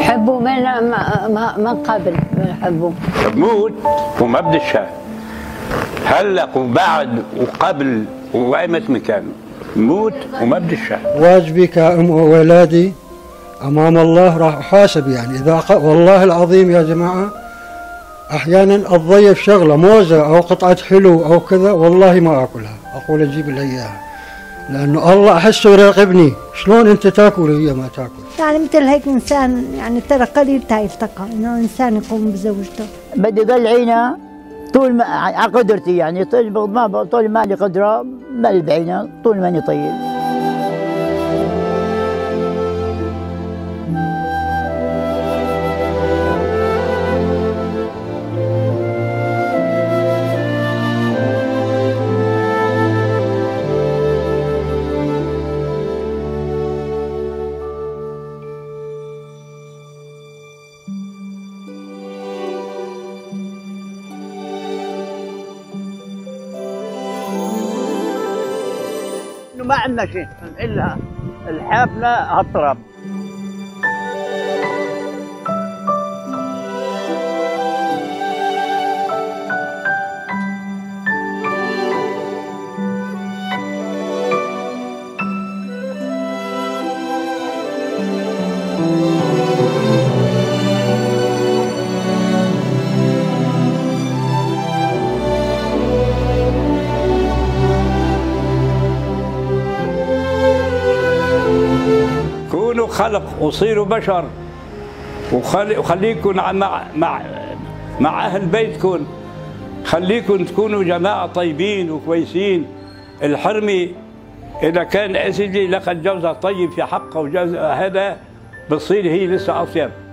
حبوا من قبل حبوا بموت وما بدش هلق وبعد وقبل وقامت مكانه موت وما بدش. واجبي كأم وولادي أمام الله راح أحاسب يعني إذا والله العظيم يا جماعة أحيانا أضيف شغلة موزة أو قطعة حلو أو كذا والله ما أكلها أقول أجيب لي إياها لأنه الله أحسه يراقبني شلون أنت تاكل وهي ما تاكل. يعني مثل هيك إنسان يعني ترى قليل تا يلتقى إنه إنسان يقوم بزوجته. بدي قلعينا طول ما على قدرتي يعني طول ما لي قدرة ما لي بعينه طول ما أنا طيب. ما عندنا شيء الا الحافله هالتراب. خلق وصيروا بشر وخليكم مع أهل بيتكم خليكم تكونوا جماعة طيبين وكويسين. الحرمي إذا كان أسدي لقد جوزها طيب في حقه وجوزها هذا بتصير هي لسه أطيب.